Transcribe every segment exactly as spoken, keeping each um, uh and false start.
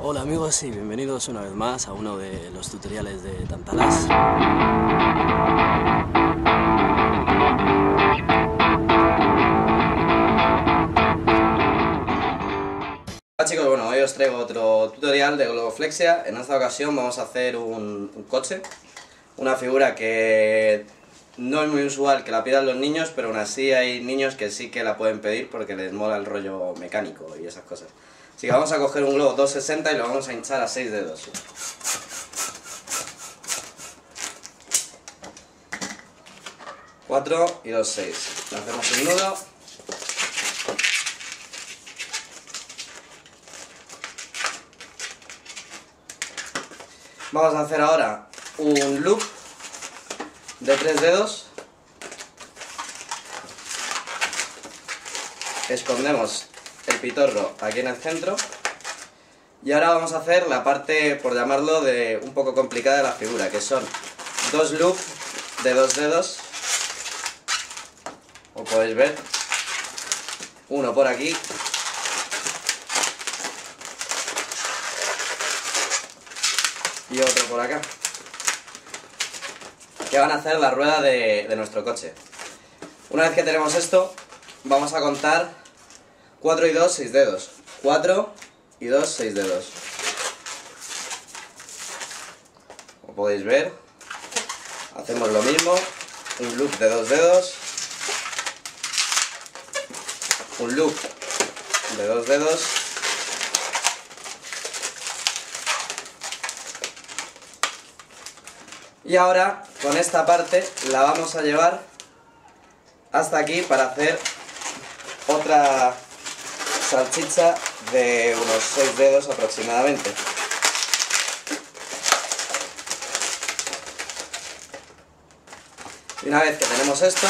Hola amigos y bienvenidos una vez más a uno de los tutoriales de Tantalas. Hola chicos, bueno, hoy os traigo otro tutorial de Globoflexia. En esta ocasión vamos a hacer un, un coche, una figura que no es muy usual que la pidan los niños, pero aún así hay niños que sí que la pueden pedir porque les mola el rollo mecánico y esas cosas. Así que vamos a coger un globo doscientos sesenta y lo vamos a hinchar a seis dedos. cuatro y los seis. Le hacemos un nudo. Vamos a hacer ahora un loop de tres dedos. Escondemos el pitorro aquí en el centro y ahora vamos a hacer la parte, por llamarlo, de un poco complicada de la figura, que son dos loops de dos dedos, como podéis ver, uno por aquí y otro por acá, que van a hacer la rueda de, de nuestro coche. Una vez que tenemos esto, vamos a contar cuatro y dos, seis dedos. cuatro y dos, seis dedos. Como podéis ver, hacemos lo mismo. Un loop de dos dedos. Un loop de dos dedos. Y ahora, con esta parte, la vamos a llevar hasta aquí para hacer otra salchicha de unos seis dedos aproximadamente. Y una vez que tenemos esto,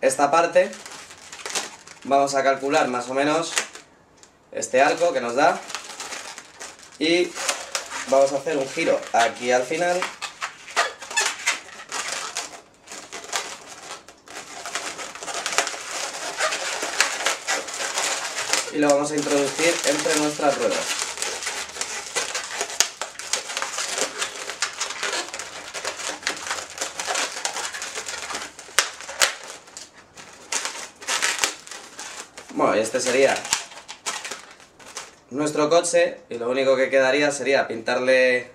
esta parte, vamos a calcular más o menos este arco que nos da y vamos a hacer un giro aquí al final y lo vamos a introducir entre nuestras ruedas. Bueno, y este sería nuestro coche y lo único que quedaría sería pintarle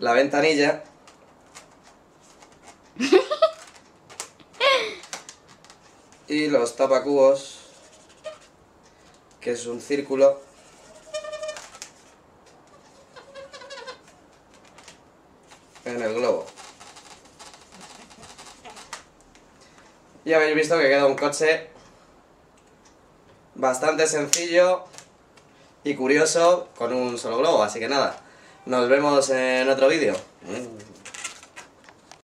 la ventanilla. Y los tapacubos, que es un círculo. En el globo. Y habéis visto que queda un coche bastante sencillo y curioso con un solo globo. Así que nada, nos vemos en otro vídeo.